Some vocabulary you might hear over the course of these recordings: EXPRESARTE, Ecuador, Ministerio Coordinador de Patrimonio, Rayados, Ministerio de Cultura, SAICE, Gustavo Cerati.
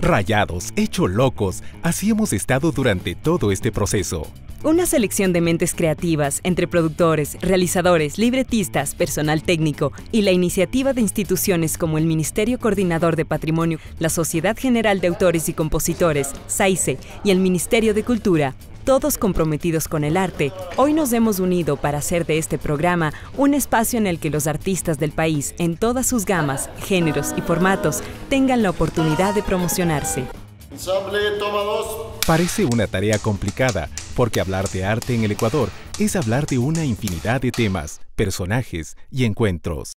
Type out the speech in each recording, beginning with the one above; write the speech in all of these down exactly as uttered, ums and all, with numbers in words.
Rayados, hecho locos, así hemos estado durante todo este proceso. Una selección de mentes creativas entre productores, realizadores, libretistas, personal técnico y la iniciativa de instituciones como el Ministerio Coordinador de Patrimonio, la Sociedad General de Autores y Compositores, SAICE, y el Ministerio de Cultura, todos comprometidos con el arte, hoy nos hemos unido para hacer de este programa un espacio en el que los artistas del país, en todas sus gamas, géneros y formatos, tengan la oportunidad de promocionarse. Parece una tarea complicada, porque hablar de arte en el Ecuador es hablar de una infinidad de temas, personajes y encuentros.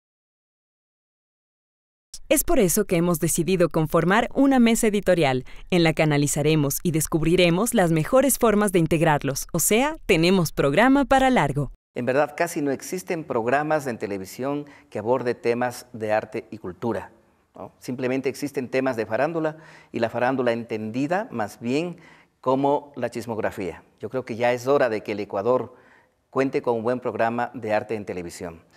Es por eso que hemos decidido conformar una mesa editorial, en la que analizaremos y descubriremos las mejores formas de integrarlos, o sea, tenemos programa para largo. En verdad, casi no existen programas en televisión que aborde temas de arte y cultura, ¿no? Simplemente existen temas de farándula y la farándula entendida más bien como la chismografía. Yo creo que ya es hora de que el Ecuador cuente con un buen programa de arte en televisión.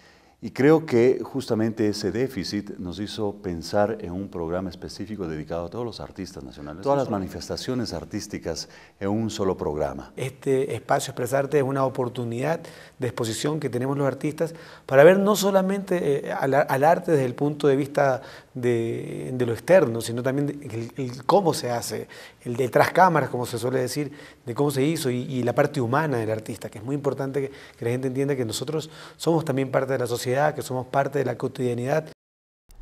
Y creo que justamente ese déficit nos hizo pensar en un programa específico dedicado a todos los artistas nacionales, todas las manifestaciones artísticas en un solo programa. Este espacio Expresarte es una oportunidad de exposición que tenemos los artistas para ver no solamente eh, al, al arte desde el punto de vista de, de lo externo, sino también de, el, el cómo se hace, el de tras cámaras, como se suele decir, de cómo se hizo y, y la parte humana del artista, que es muy importante que, que la gente entienda que nosotros somos también parte de la sociedad, que somos parte de la cotidianidad.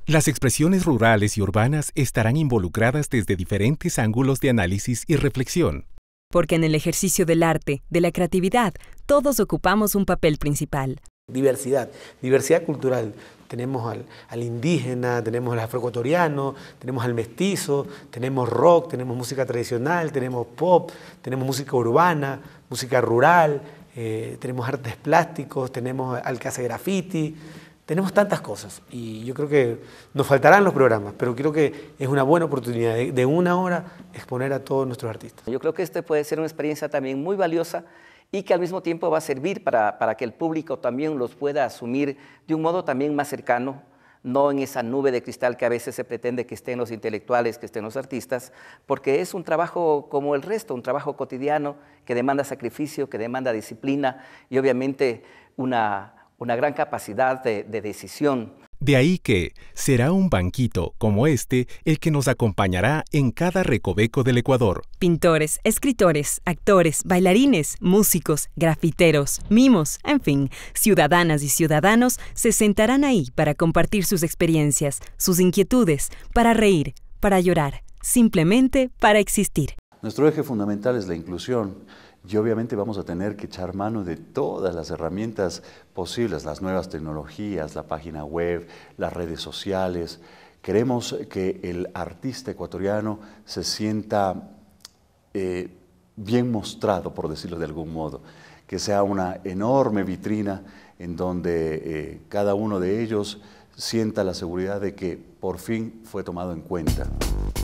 Las expresiones rurales y urbanas estarán involucradas desde diferentes ángulos de análisis y reflexión. Porque en el ejercicio del arte, de la creatividad, todos ocupamos un papel principal. Diversidad, diversidad cultural. Tenemos al, al indígena, tenemos al afroecuatoriano, tenemos al mestizo, tenemos rock, tenemos música tradicional, tenemos pop, tenemos música urbana, música rural. Eh, tenemos artes plásticos, tenemos al que hace graffiti, tenemos tantas cosas y yo creo que nos faltarán los programas, pero creo que es una buena oportunidad de, de una hora exponer a todos nuestros artistas. Yo creo que esto puede ser una experiencia también muy valiosa y que al mismo tiempo va a servir para, para que el público también los pueda asumir de un modo también más cercano, no en esa nube de cristal que a veces se pretende que estén los intelectuales, que estén los artistas, porque es un trabajo como el resto, un trabajo cotidiano que demanda sacrificio, que demanda disciplina y obviamente una, una gran capacidad de, de decisión. De ahí que será un banquito como este el que nos acompañará en cada recoveco del Ecuador. Pintores, escritores, actores, bailarines, músicos, grafiteros, mimos, en fin, ciudadanas y ciudadanos se sentarán ahí para compartir sus experiencias, sus inquietudes, para reír, para llorar, simplemente para existir. Nuestro eje fundamental es la inclusión. Y obviamente vamos a tener que echar mano de todas las herramientas posibles, las nuevas tecnologías, la página web, las redes sociales. Queremos que el artista ecuatoriano se sienta eh, bien mostrado, por decirlo de algún modo, que sea una enorme vitrina en donde eh, cada uno de ellos sienta la seguridad de que por fin fue tomado en cuenta.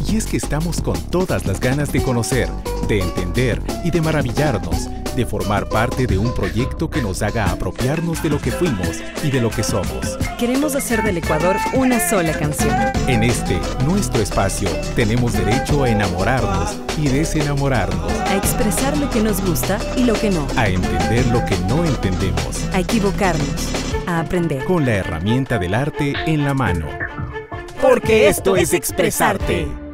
Y es que estamos con todas las ganas de conocer, de entender y de maravillarnos, de formar parte de un proyecto que nos haga apropiarnos de lo que fuimos y de lo que somos. Queremos hacer del Ecuador una sola canción. En este, nuestro espacio, tenemos derecho a enamorarnos y desenamorarnos. A expresar lo que nos gusta y lo que no. A entender lo que no entendemos. A equivocarnos. A aprender. Con la herramienta del arte en la mano. Porque esto es Expresarte.